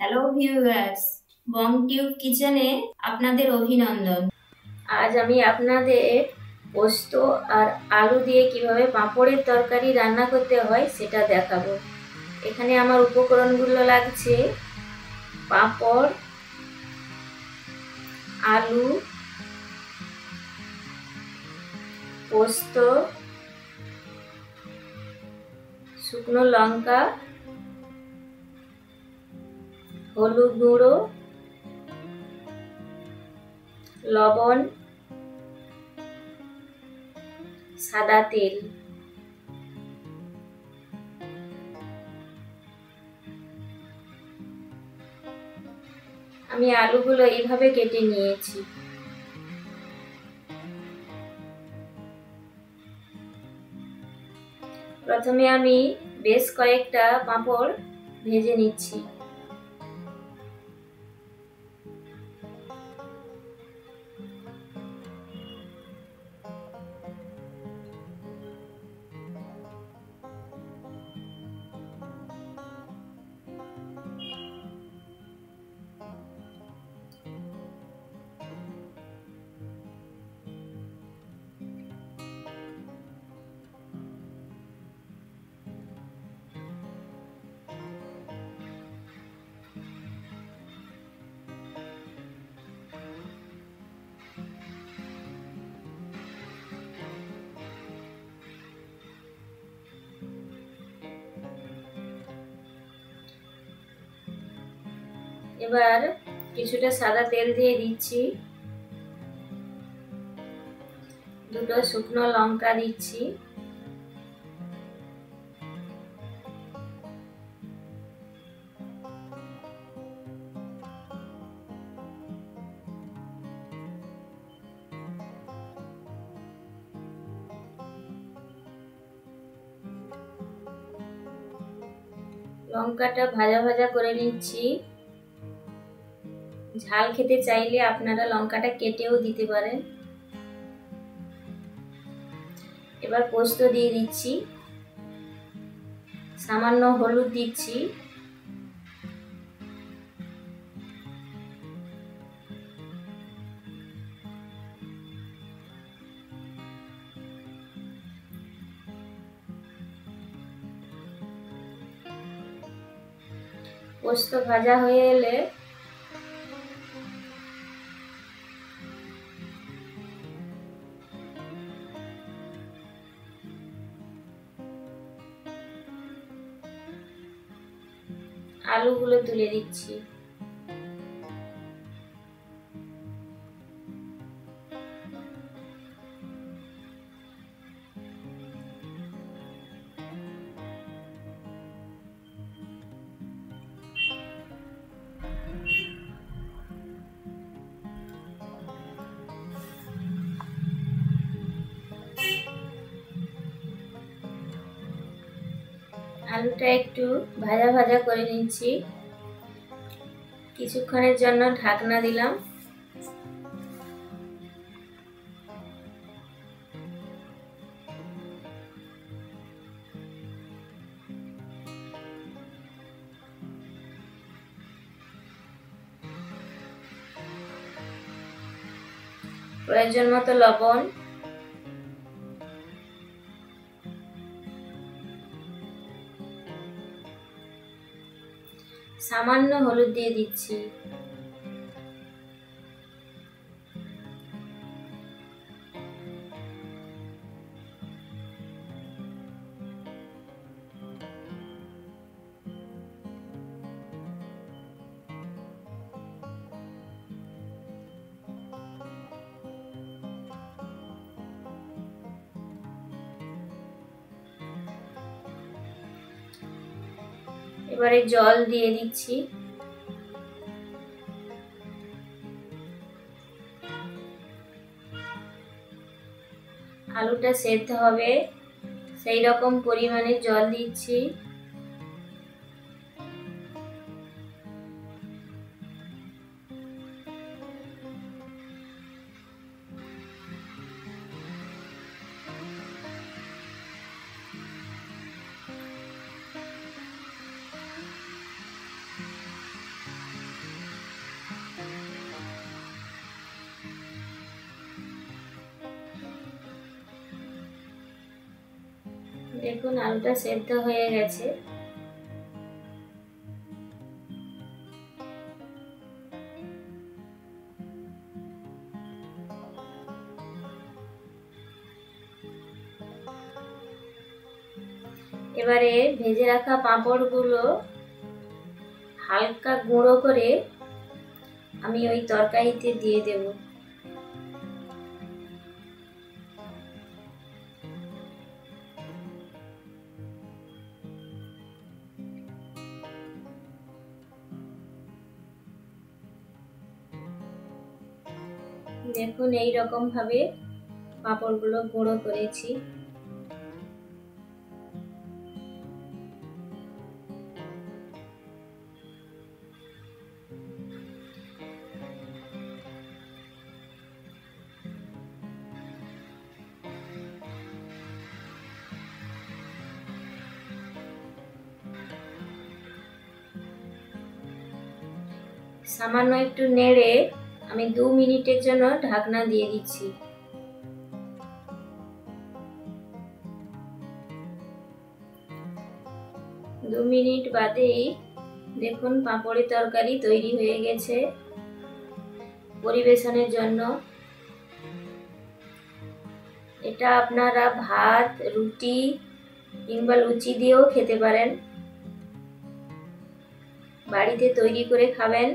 Hello viewers, বং tube কিচেনে আপনাদের অভিনন্দন। আজ আমি আপনাদের পোস্ত আর আলু দিয়ে কিভাবে পাঁপড়ের তরকারি রান্না করতে হয় সেটা দেখাবো। এখানে আমার উপকরণগুলো লাগছে পাঁপড়, আলু, পোস্ত, শুকনো লঙ্কা, হলুদ গুঁড়ো, লবণ, সাদা তেল। আমি আলুগুলো এইভাবে কেটে নিয়েছি। প্রথমে আমি বেশ কয়েকটা পাঁপড় ভেজে নিচ্ছি। এবার কিছুটা সাদা তেল দিয়ে দিচ্ছি, দুটো শুকনো লঙ্কা দিচ্ছি, লঙ্কাটা ভাজা ভাজা করে নিচ্ছি। ঝাল খেতে চাইলে আপনারা লঙ্কাটা কেটেও দিতে পারেন। এবার পোস্ত দিয়ে দিচ্ছি, সামান্য হলুদ দিচ্ছি, পোস্ত ভাজা হয়ে এলে আলুগুলো তুলে দিচ্ছি। আলুটা একটু ভাজা ভাজা করে নিচ্ছি, কিছুক্ষণের জন্য ঢাকনা দিলাম। প্রয়োজন মতো লবণ, সামান্য হলুদ দিয়ে দিচ্ছি, এবারে জল দিয়ে দিচ্ছি। আলুটা সেদ্ধ হবে সেই রকম পরিমাণে জল দিচ্ছি। দেখুন আলুটা সেদ্ধ হয়ে গেছে। এবারে ভেজে রাখা পাঁপড়গুলো হালকা গুঁড়ো করে আমি ওই তরকারিতে দিয়ে দেব। দেখুন এই রকম ভাবে পাঁপড়গুলো গুঁড়ো করেছি। সামান্য একটু নেড়ে আমি 2 মিনিটের জন্য ঢাকনা দিয়ে দিচ্ছি। দু মিনিট বাদেই দেখুন পাঁপড়ের তরকারি তৈরি হয়ে গেছে পরিবেশনের জন্য। এটা আপনারা ভাত, রুটি কিংবা লুচি দিয়েও খেতে পারেন। বাড়িতে তৈরি করে খাবেন।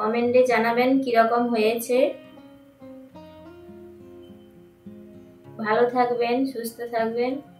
কমেন্টে জানাবেন কিরকম হয়েছে। ভালো থাকবেন, সুস্থ থাকবেন।